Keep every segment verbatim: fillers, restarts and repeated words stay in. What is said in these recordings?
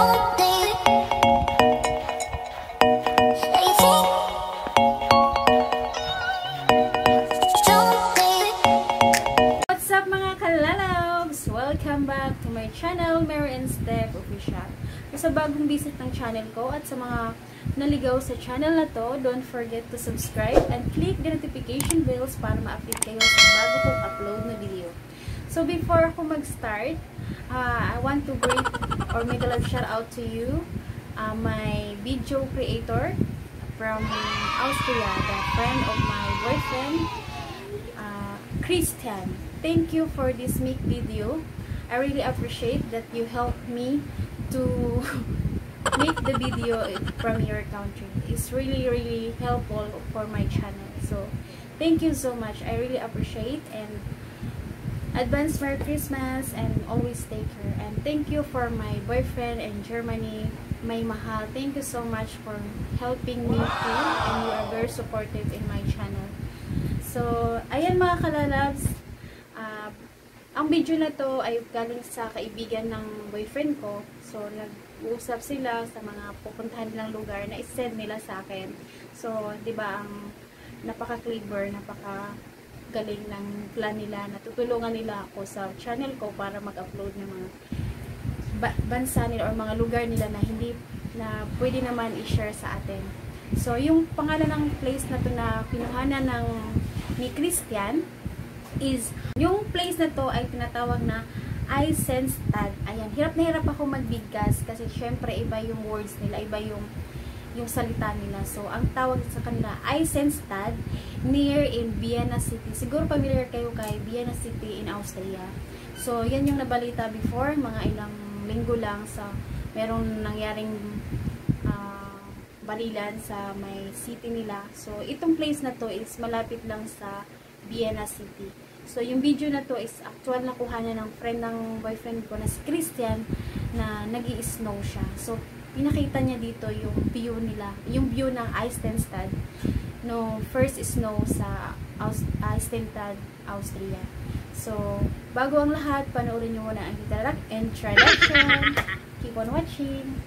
What's up mga kalalabs? Welcome back to my channel, Mary Anne Step Official. Sa bagong visit ng channel ko at sa mga naligaw sa channel na to, don't forget to subscribe and click the notification bells para ma-update kayo sa bago kong upload na video. So before ako mag-start, uh, I want to greet or make a love shout out to you, uh, my video creator from Austria, the friend of my boyfriend, uh, Christian. Thank you for this make video. I really appreciate that you helped me to make the video from your country. It's really really helpful for my channel, so thank you so much. I really appreciate, and advance Merry Christmas and always take care. And thank you for my boyfriend in Germany, my mahal. Thank you so much for helping me too, and you are very supportive in my channel. So ayan mga kalalabs, uh, ang video na to ay galing sa kaibigan ng boyfriend ko. So, nag-uusap sila sa mga pupuntahan nilang lugar na isend nila sa akin. So, di ba ang napaka-clever, napaka-galing ng plan nila. Natutulungan nila ako sa channel ko para mag-upload ng mga ba bansa nila or mga lugar nila na hindi na pwede naman i-share sa atin. So, yung pangalan ng place na to na pinuhanan ng ni Christian is, yung place na to ay tinatawag na Eisenstadt. Ayan, hirap na hirap ako magbigkas kasi syempre iba yung words nila, iba yung yung salita nila. So, ang tawag sa kanila Eisenstadt, near in Vienna City. Siguro familiar kayo kay Vienna City in Austria. So, yan yung nabalita before, mga ilang linggo lang sa merong nangyaring uh, balilan sa may city nila. So, itong place na to is malapit lang sa Vienna City. So, yung video na to is actual na kuhanan ng friend ng boyfriend ko na si Christian na nag-i-snow siya. So, pinakita niya dito yung view nila, yung view ng Eisenstadt no first snow sa Aus Eisenstadt, Austria. So, bago ang lahat, panoorin niyo muna ang introduction. Keep on watching!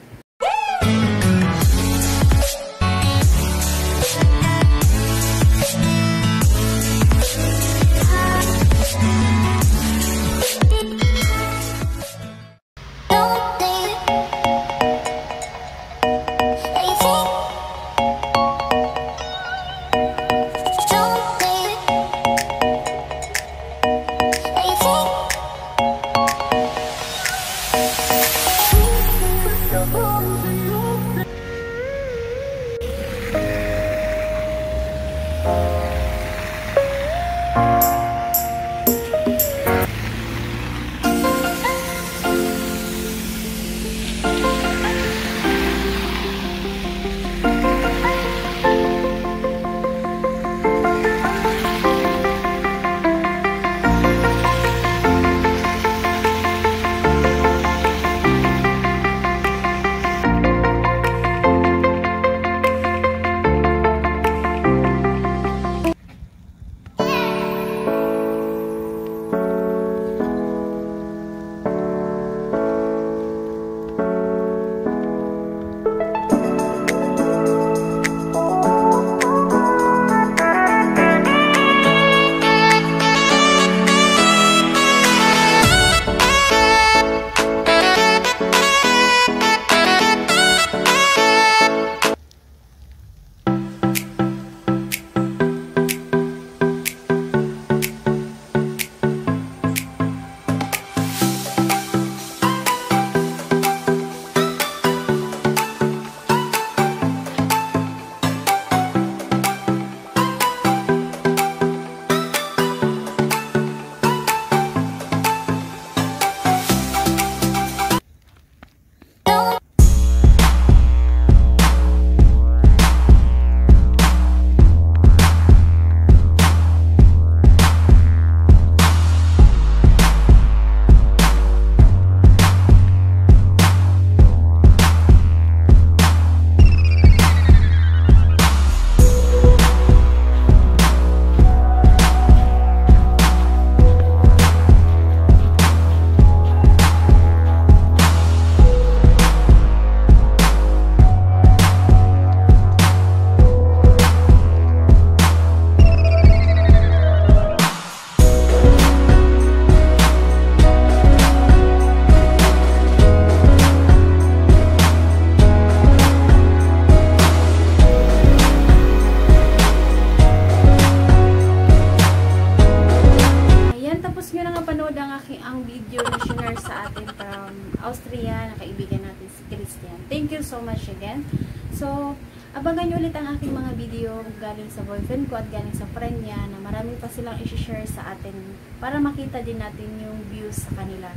kaibigan natin si Christian. Thank you so much again. So, abangan nyo ulit ang aking mga video galing sa boyfriend ko at galing sa friend niya na marami pa silang i-share sa atin para makita din natin yung views sa kanila.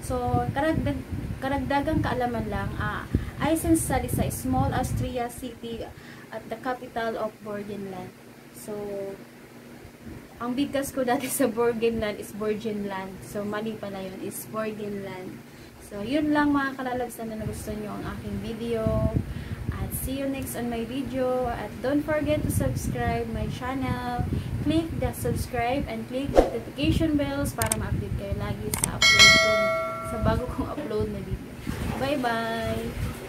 So, karagdag, karagdagang kaalaman lang, ah, Eisenstadt is a small Austria city at the capital of Burgenland. So, ang bigkas ko dati sa Burgenland is Burgenland. So, mali pala yun. Is Burgenland. So, yun lang mga kalalabsan na nagustuhan nyo ang aking video. At see you next on my video. At don't forget to subscribe my channel. Click the subscribe and click the notification bells para ma-update kayo lagi sa upload ko, sa bago kong upload na video. Bye-bye!